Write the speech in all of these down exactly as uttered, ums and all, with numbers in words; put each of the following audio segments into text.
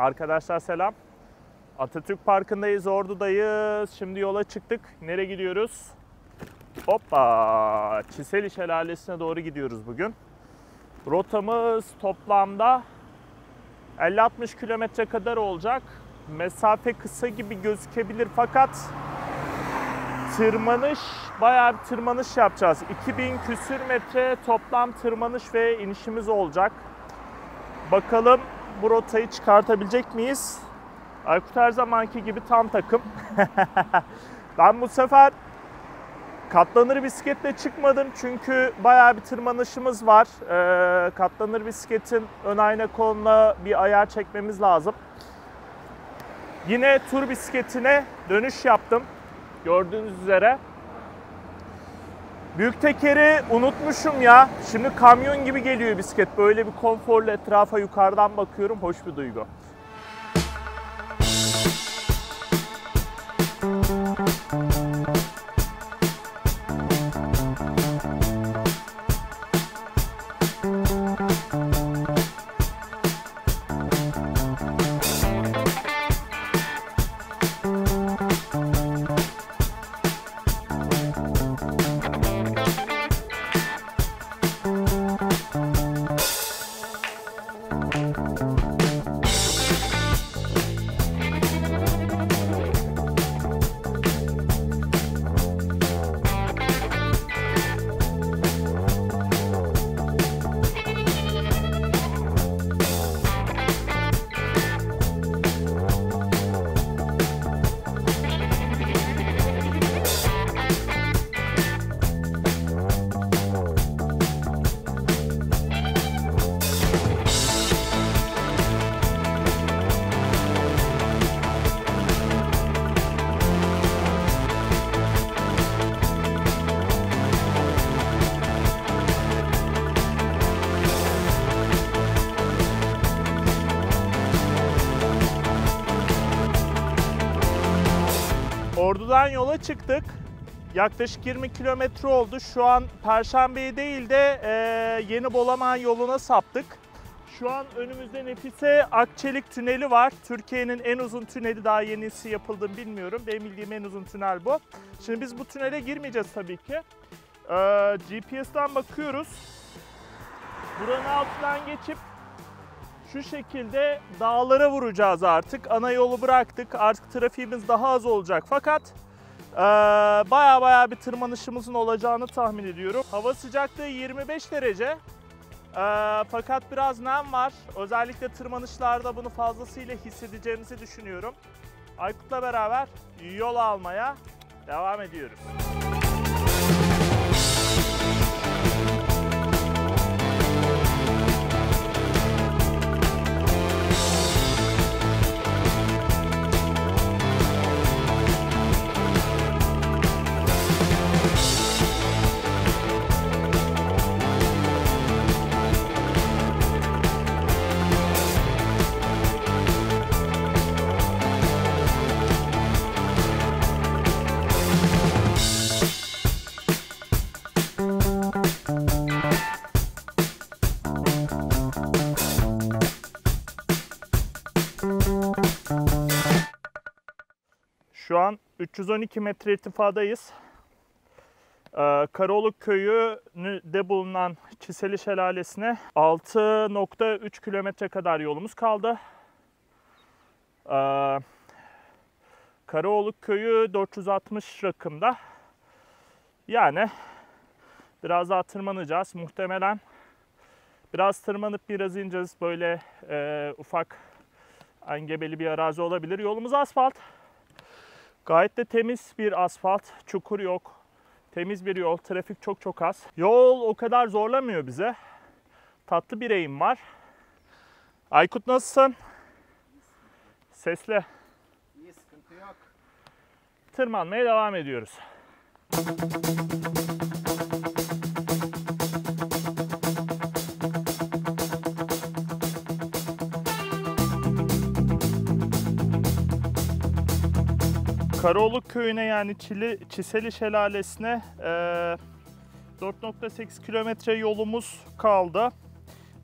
Arkadaşlar selam. Atatürk Parkı'ndayız, Ordu'dayız. Şimdi yola çıktık. Nereye gidiyoruz? Hoppa! Çiseli Şelalesi'ne doğru gidiyoruz bugün. Rotamız toplamda elli altmış kilometre kadar olacak. Mesafe kısa gibi gözükebilir fakat tırmanış, bayağı bir tırmanış yapacağız. iki bin küsür metre toplam tırmanış ve inişimiz olacak. Bakalım bu rotayı çıkartabilecek miyiz? Aykut her zamanki gibi tam takım. Ben bu sefer katlanır bisikletle çıkmadım çünkü bayağı bir tırmanışımız var. Ee, katlanır bisikletin ön ayna koluna bir ayar çekmemiz lazım. Yine tur bisikletine dönüş yaptım. Gördüğünüz üzere. Büyük tekeri unutmuşum ya. Şimdi kamyon gibi geliyor bisiklet. Böyle bir konforlu etrafa yukarıdan bakıyorum. Hoş bir duygu. Ordu'dan yola çıktık. Yaklaşık yirmi kilometre oldu. Şu an Perşembe'ye değil de e, Yeni Bolaman yoluna saptık. Şu an önümüzde Nefise Akçelik Tüneli var. Türkiye'nin en uzun tüneli, daha yenisi yapıldı bilmiyorum. Benim bildiğim en uzun tünel bu. Şimdi biz bu tünele girmeyeceğiz tabii ki. E, G P S'ten bakıyoruz. Buranın altından geçip şu şekilde dağlara vuracağız artık. Ana yolu bıraktık. Artık trafiğimiz daha az olacak. Fakat baya ee, baya bir tırmanışımızın olacağını tahmin ediyorum. Hava sıcaklığı yirmi beş derece. E, fakat biraz nem var. Özellikle tırmanışlarda bunu fazlasıyla hissedeceğimizi düşünüyorum. Aykut'la beraber yol almaya devam ediyoruz. Şu an üç yüz on iki metre irtifadayız. Ee, Karoluk Köyü'nde bulunan Çiseli Şelalesi'ne altı nokta üç kilometre kadar yolumuz kaldı. Ee, Karaoluk Köyü dört yüz altmış rakımda. Yani biraz daha tırmanacağız. Muhtemelen biraz tırmanıp biraz ineceğiz. Böyle e, ufak engebeli bir arazi olabilir. Yolumuz asfalt. Gayet de temiz bir asfalt, çukur yok, temiz bir yol, trafik çok çok az. Yol o kadar zorlamıyor bize. Tatlı bir eğim var. Aykut nasılsın? Sesle. İyi, sıkıntı yok. Tırmanmaya devam ediyoruz. Karaoluk Köyü'ne, yani Çiseli Şelalesi'ne dört nokta sekiz kilometre yolumuz kaldı.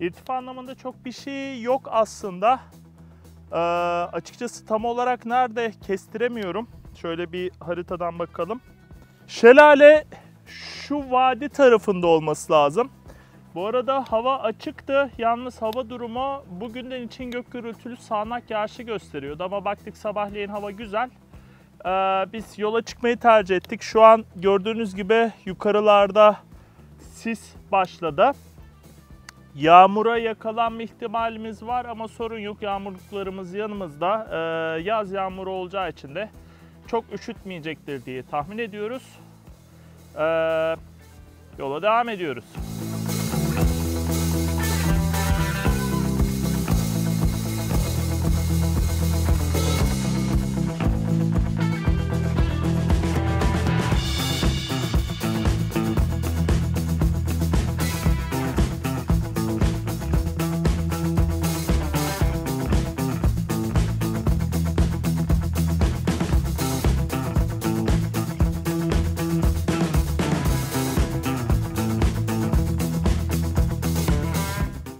İrtifa anlamında çok bir şey yok aslında. Ee, açıkçası tam olarak nerede kestiremiyorum. Şöyle bir haritadan bakalım. Şelale şu vadi tarafında olması lazım. Bu arada hava açıktı. Yalnız hava durumu bugünden için gök gürültülü sağanak yağışı gösteriyordu. Ama baktık sabahleyin hava güzel. Ee, biz yola çıkmayı tercih ettik. Şu an gördüğünüz gibi yukarılarda sis başladı. Yağmura yakalanma ihtimalimiz var ama sorun yok. Yağmurluklarımız yanımızda. Ee, yaz yağmuru olacağı için de çok üşütmeyecektir diye tahmin ediyoruz. Ee, yola devam ediyoruz.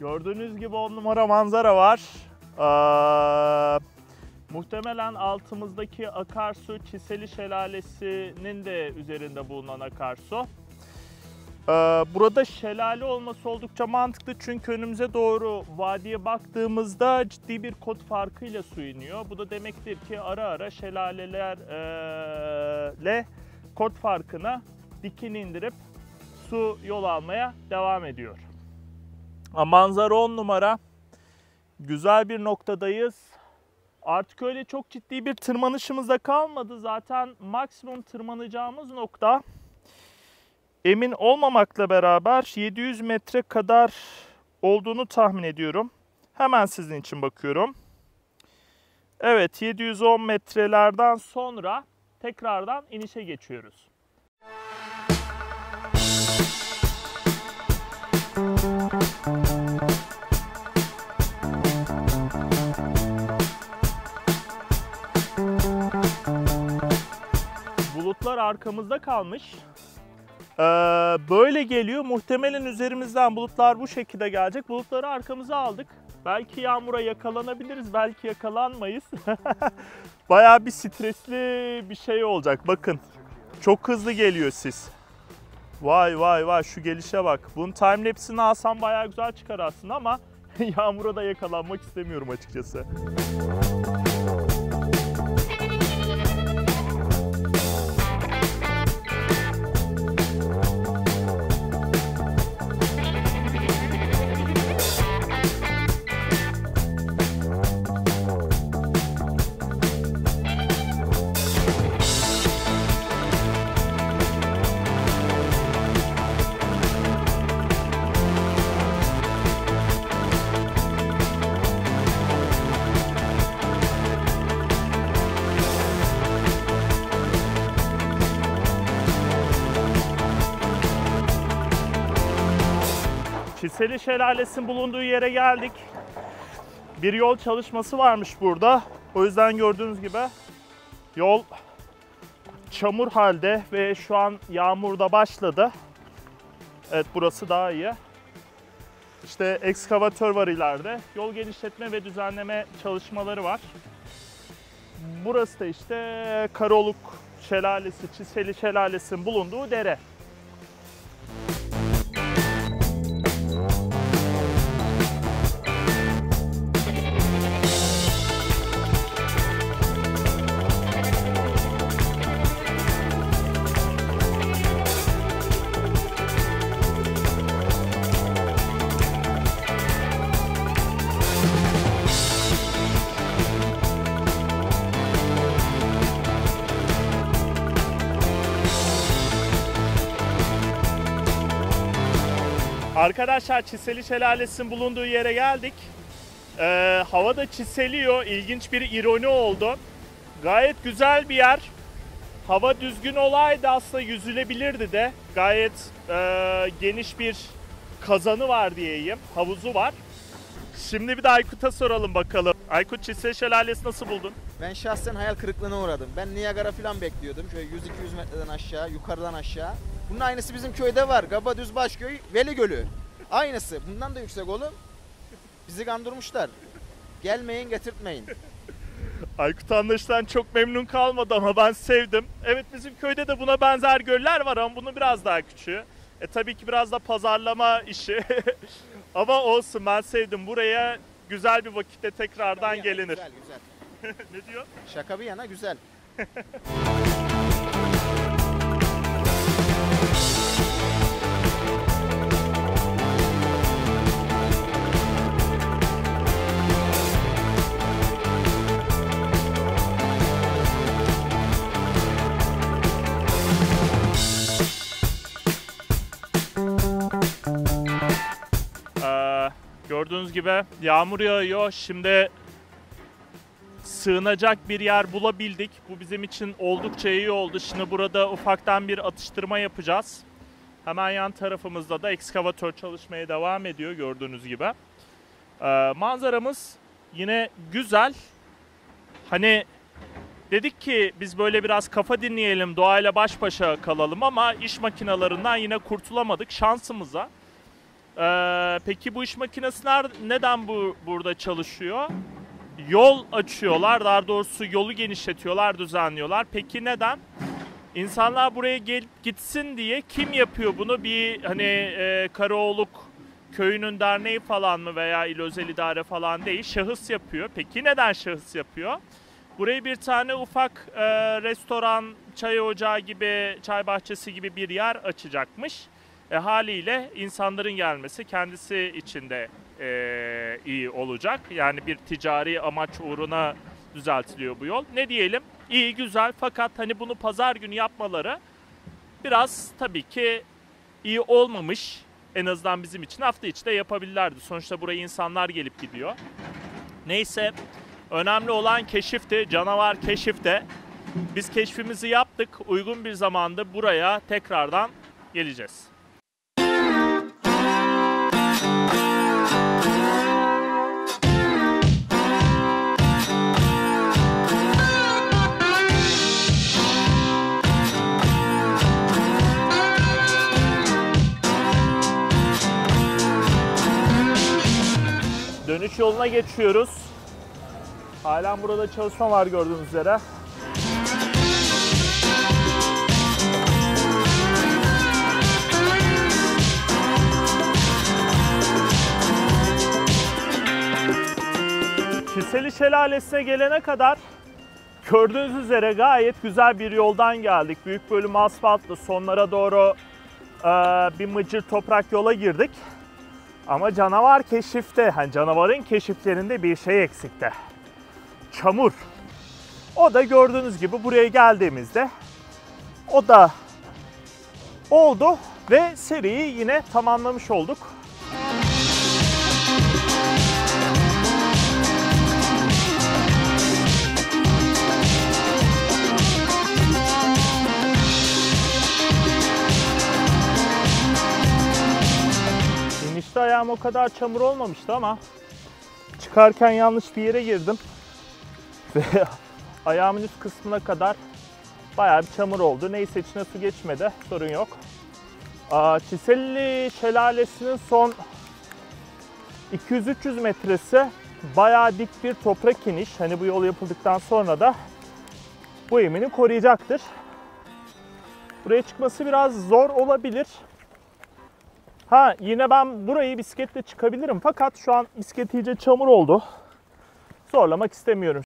Gördüğünüz gibi on numara manzara var. Ee, muhtemelen altımızdaki akarsu Çiseli Şelalesi'nin de üzerinde bulunan akarsu. Ee, burada şelale olması oldukça mantıklı çünkü önümüze doğru vadiye baktığımızda ciddi bir kot farkıyla su iniyor. Bu da demektir ki ara ara şelalelerle kot farkını dikini indirip su yol almaya devam ediyor. Manzara on numara. Güzel bir noktadayız. Artık öyle çok ciddi bir tırmanışımız da kalmadı. Zaten maksimum tırmanacağımız nokta emin olmamakla beraber yedi yüz metre kadar olduğunu tahmin ediyorum. Hemen sizin için bakıyorum. Evet, yedi yüz on metrelerden sonra tekrardan inişe geçiyoruz. Bulutlar arkamızda kalmış. Ee, böyle geliyor. Muhtemelen üzerimizden bulutlar bu şekilde gelecek. Bulutları arkamıza aldık. Belki yağmura yakalanabiliriz. Belki yakalanmayız. Bayağı bir stresli bir şey olacak. Bakın. Çok hızlı geliyor sis. Vay vay vay, şu gelişe bak. Bunun timelapse'ini alsam bayağı güzel çıkar aslında ama yağmura da yakalanmak istemiyorum açıkçası. Çiseli Şelalesi'nin bulunduğu yere geldik. Bir yol çalışması varmış burada. O yüzden gördüğünüz gibi yol çamur halde ve şu an yağmur da başladı. Evet, burası daha iyi. İşte ekskavatör var ileride. Yol genişletme ve düzenleme çalışmaları var. Burası da işte Karaoluk Şelalesi, Çiseli Şelalesi'nin bulunduğu dere. Arkadaşlar, Çiseli Şelalesi'nin bulunduğu yere geldik. Ee, hava da çiseliyor. İlginç bir ironi oldu. Gayet güzel bir yer. Hava düzgün olaydı aslında yüzülebilirdi de. Gayet e, geniş bir kazanı var diyeyim. Havuzu var. Şimdi bir de Aykut'a soralım bakalım. Aykut, Çiseli Şelalesi nasıl buldun? Ben şahsen hayal kırıklığına uğradım. Ben Niagara falan bekliyordum. Şöyle yüz iki yüz metreden aşağı, yukarıdan aşağı. Bunun aynısı bizim köyde var. Gabadüzbaşköy, Veli Gölü. Aynısı. Bundan da yüksek oğlum. Bizi kandırmışlar. Gelmeyin, getirtmeyin. Aykut anlayıştan çok memnun kalmadı ama ben sevdim. Evet, bizim köyde de buna benzer göller var ama bunun biraz daha küçüğü. E tabii ki biraz da pazarlama işi. Ama olsun, ben sevdim. Buraya güzel bir vakitte tekrardan Şaka gelinir. Yana, güzel, güzel. Ne diyor? Şaka bir yana güzel. Gördüğünüz gibi yağmur yağıyor. Şimdi sığınacak bir yer bulabildik. Bu bizim için oldukça iyi oldu. Şimdi burada ufaktan bir atıştırma yapacağız. Hemen yan tarafımızda da ekskavatör çalışmaya devam ediyor gördüğünüz gibi. Ee, manzaramız yine güzel. Hani dedik ki biz böyle biraz kafa dinleyelim, doğayla baş başa kalalım ama iş makinalarından yine kurtulamadık şansımıza. Ee, peki bu iş makinesi neden bu, burada çalışıyor? Yol açıyorlar, daha doğrusu yolu genişletiyorlar, düzenliyorlar. Peki neden? İnsanlar buraya gelip gitsin diye. Kim yapıyor bunu? Bir hani e, Karaoluk Köyü'nün derneği falan mı veya il özel idare falan değil. Şahıs yapıyor. Peki neden şahıs yapıyor? Burayı bir tane ufak e, restoran, çay ocağı gibi, çay bahçesi gibi bir yer açacakmış. E, haliyle insanların gelmesi kendisi için de e, iyi olacak. Yani bir ticari amaç uğruna düzeltiliyor bu yol. Ne diyelim? İyi, güzel, fakat hani bunu pazar günü yapmaları biraz tabii ki iyi olmamış. En azından bizim için hafta içi de yapabilirlerdi. Sonuçta buraya insanlar gelip gidiyor. Neyse, önemli olan keşifti, canavar keşifte. Biz keşfimizi yaptık. Uygun bir zamanda buraya tekrardan geleceğiz. Dönüş yoluna geçiyoruz. Halen burada çalışma var gördüğünüz üzere. Çiseli Şelalesi'ne gelene kadar gördüğünüz üzere gayet güzel bir yoldan geldik. Büyük bölüm asfaltlı, sonlara doğru bir mıcır toprak yola girdik. Ama canavar keşifte, hani canavarın keşiflerinde bir şey eksikte. Çamur. O da gördüğünüz gibi buraya geldiğimizde o da oldu ve seriyi yine tamamlamış olduk. İşte ayağım o kadar çamur olmamıştı ama çıkarken yanlış bir yere girdim ve ayağımın üst kısmına kadar bayağı bir çamur oldu. Neyse, içine su geçmedi, sorun yok. Çiseli Şelalesi'nin son iki yüz üç yüz metresi bayağı dik bir toprak iniş. Hani bu yol yapıldıktan sonra da bu eğimini koruyacaktır. Buraya çıkması biraz zor olabilir. Ha, yine ben burayı bisikletle çıkabilirim fakat şu an bisiklet iyice çamur oldu. Zorlamak istemiyorum.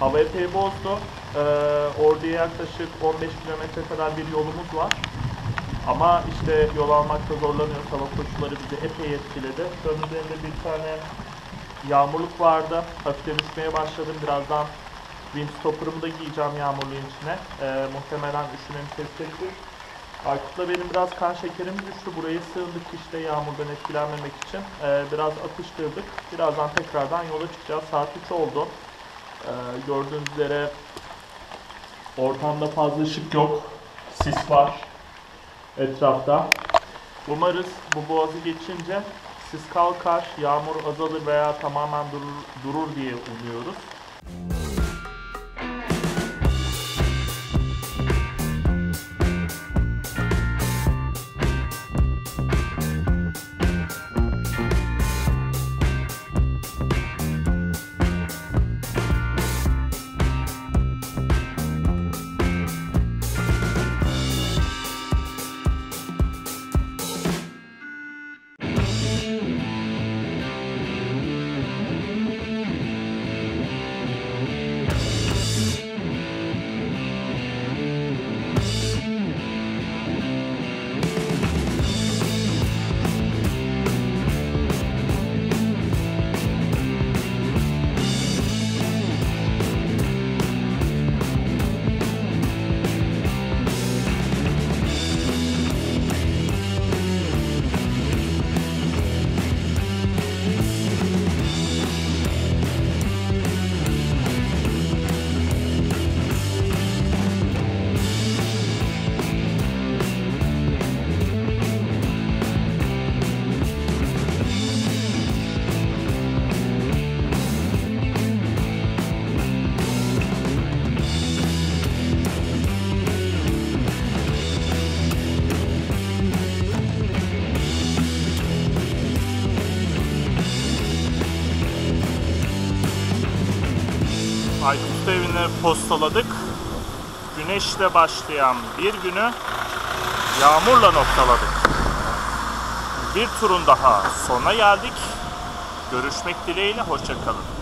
Hava epey bozdu. Ee, Ordu'ya yaklaşık on beş kilometre kadar bir yolumuz var. Ama işte yol almakta zorlanıyoruz. Hava koşulları bizi epey etkiledi. Şunun üzerinde bir tane yağmurluk vardı. Hafiften üşümeye başladım. Birazdan windstopper'ımı da giyeceğim yağmurluğun içine. Ee, muhtemelen üşümemi test edeceğiz. Aykut'la benim biraz kan şekerim düştü. Burayı sığındık işte yağmurdan etkilenmemek için. Ee, biraz atıştırdık. Birazdan tekrardan yola çıkacağız. Saat üç oldu. Ee, gördüğünüz üzere ortamda fazla ışık yok. Sis var etrafta. Umarız bu boğazı geçince sis kalkar, yağmur azalır veya tamamen durur, durur diye umuyoruz. Aykut evine postaladık. Güneşle başlayan bir günü yağmurla noktaladık. Bir turun daha sona geldik. Görüşmek dileğiyle, hoşça kalın.